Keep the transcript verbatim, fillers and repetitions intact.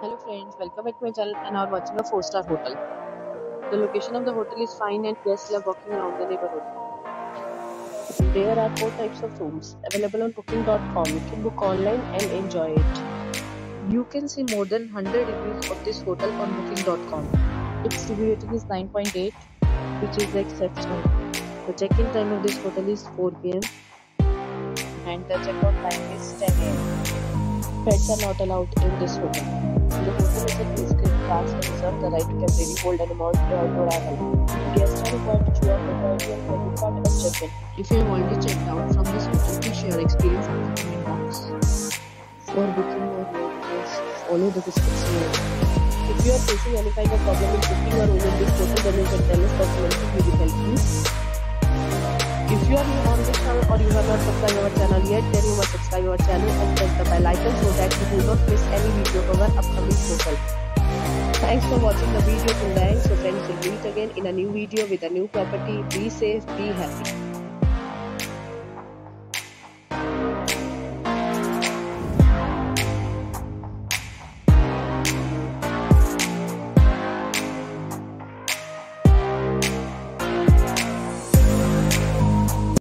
Hello friends, welcome back to my channel and are watching a four star hotel. The location of the hotel is fine and guests love walking around the neighborhood. There are four types of rooms available on booking dot com. You can book online and enjoy it. You can see more than one hundred reviews of this hotel on booking dot com. Its review rating is nine point eight, which is exceptional. The check-in time of this hotel is four P M and the check-out time is ten A M. Pets are not allowed in this hotel. The hotel is a pre-screened class and reserves the right to temporarily hold an amount prior to arrival. Guests are required to show a proprietary credit card at check-in. If you have already checked out from this hotel, please share your experience in the comment box. For booking or reviews, follow the description below. If you are facing any kind of problem in booking or owning this hotel, then you can tell us personally. We will help you. If you are new on this channel or you have not subscribed our channel yet, then you must subscribe our channel and press the bell icon so that you do not miss any video of our upcoming hotel. Thanks for watching the video till the end. So friends, we'll meet again in a new video with a new property. Be safe, be happy.